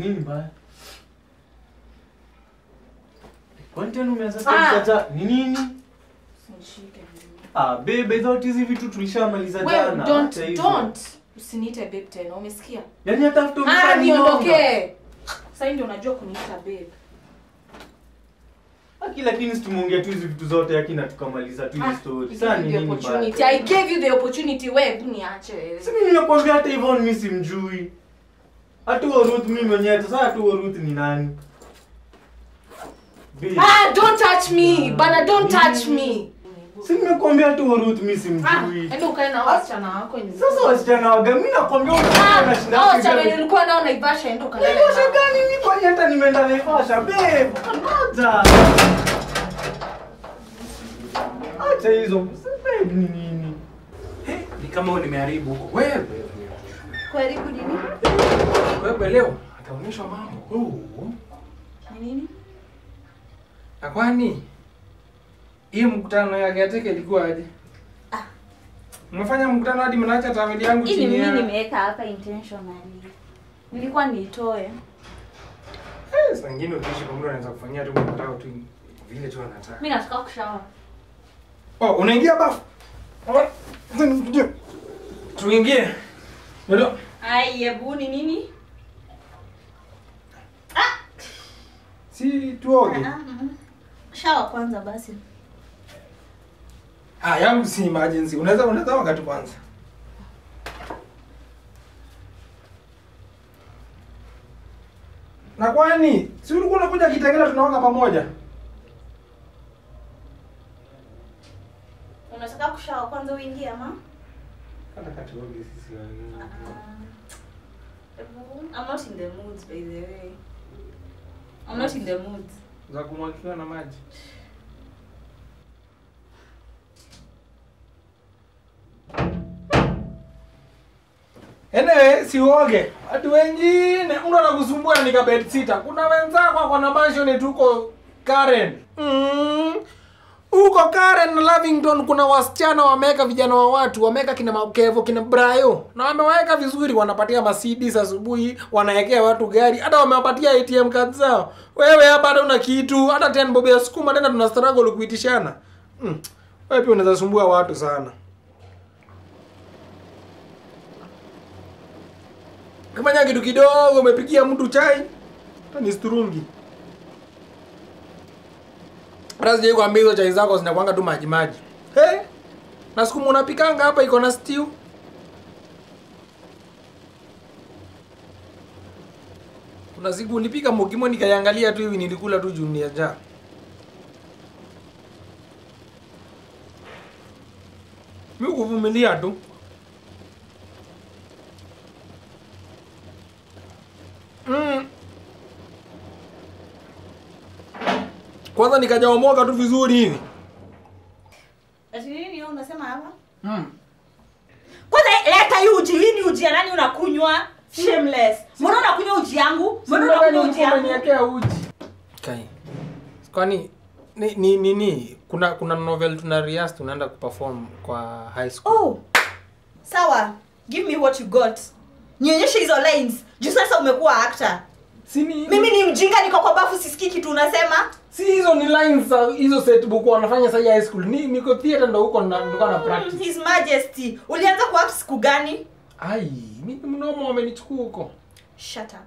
nini mbaya? Kwa nini umeanza kutata? Ni nini? Usinishike. Ah babe, thought hizi vitu tulishamaliza jana. Don't. Usiniite babe tena. Umesikia? Yaani hata utomfanya nini? Niondoke. Sasa ndio unajua kuniita babe. Aki lakini tumeongea tu hizi vitu zote yakina tukamaliza tu hizo story. Sasa ni nini opportunity? I gave you the opportunity, wewe uniache. Sasa mimi nakwambia hata Yvonne mimi simjui. Hata Ruth mimi mwenyewe, sasa hata Ruth ni nani? Babe. Ah, don't touch me. Bana, don't touch me. Sina kuambia tu Ruth mimi simjui. Ndio ukae na wasichana wako nje. Sasa wasichana wako mimi nakwambia unaona shida. Ah, wasichana nilikuwa nao Naivasha ndio kalala. Ni wasichana gani mimi kwani hata nimeenda Naivasha, babe. Ngoja. Acha hizo. Babe ni nini? Eh, ni kama wewe nimeharibu huko. Wewe. Kuharibu nini? Wewe leo ataonyesha mambo. Ni nini? Na kwani hii mkutano yake atake ilikuwa aje? Ah. Mmefanya mkutano hadi mnaacha family yangu chini. Ili mimi nimeweka hapa intentionally. Nilikuwa nitoe. Yes, wengine ukiishi kwa mtu anaanza kufanyia tu mkutano tu vile tu anataka. Mimi nataka kushawa. Oh, unaingia bafu. Tuingie. Ndio. Ai, hebu ni nini? Ah. Si tuoge. Shawa kwanza basi. Ah, yangu si emergency. Unaweza wakati kwanza. Na kwani si ulikuwa unakuja Kitengela tunaoga pamoja? Unataka kushawa kwanza uingie ama? Kata kati wogi sisi wao. I'm not in the mood by the way. I'm not in the mood. Za kumwakiwa na maji. Ene sioge. Watu wengine mtu anakusumbua na nika bed sitter. Kuna wenzako kwa na mansion tuko Karen. Uko Karen na Lavington kuna wasichana wameka vijana wa watu, wameka kina Makevo, kina Brayo. Na wameweka vizuri, wanapatia Mercedes asubuhi, wanaekea watu gari, hata wamewapatia ATM cards zao. Wewe hapa hata una kitu, hata 10 bob ya sukuma tena tuna struggle kuitishana. Wewe pia unaweza sumbua watu sana. Kama nyaki kitu kidogo umepikia mtu chai, ni sturungi. Brazi yako ambazo chai zako zinakuanga tu maji maji. Hey? Na siku mnapikanga hapa iko na stew. Kuna siku ulipika mokimo nikaangalia tu hivi nilikula tu juni ya jana. Mimi kuvumilia tu. Kwanza nikajaomoka tu vizuri hivi. Ati nini unasema hapa? Kwanza leta hiyo uji, hii ni uji ya nani unakunywa? Shameless. Mbona unakunywa uji yangu? Mbona unakunywa uji yangu? Niwekea uji. Kai. Kwani nini kuna novel tuna rehearse tunaenda kuperform kwa high school. Oh. Sawa. Give me what you got. Nionyeshe hizo lines. Juu sasa umekuwa actor. Sini. Mimi ni mjinga niko kwa bafu sisikii kitu unasema? Si hizo ni lines hizo setbook wanafanya sasa high school. Ni niko theater ndio huko na practice. His Majesty, ulianza kwa app siku gani? Ai, mimi mnomo wamenichukua huko. Shut up.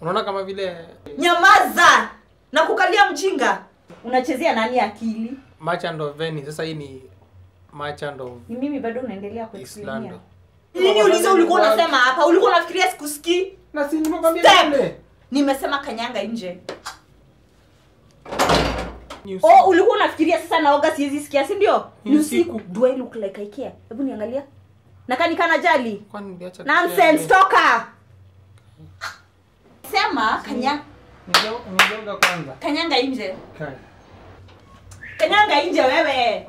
Unaona kama vile nyamaza na kukalia mjinga. Unachezea nani akili? Merchant of Venice. Sasa hii ni Merchant of. Ni mimi bado unaendelea kuexplain. Nini ulizo ulikuwa unasema hapa? Ulikuwa unafikiria sikusikii? Na si nimekwambia nende. Nimesema kanyanga nje. Oh, ulikuwa unafikiria sasa naoga siwezi sikia, si ndio? Ni usiku. Do I look like I care? Hebu niangalia. Na kani kana jali? Kwani niacha. Nonsense toka. Sema kanyanga. Ndio kwanza. Kanyanga nje. Kai. Kanyanga nje wewe.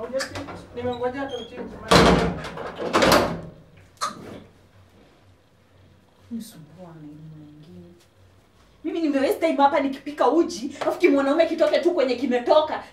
Nimengoja hata uchinje. Msumbua mwingine. Mimi nimeweza time hapa nikipika uji, afu kimwanaume kitoke tu kwenye kimetoka.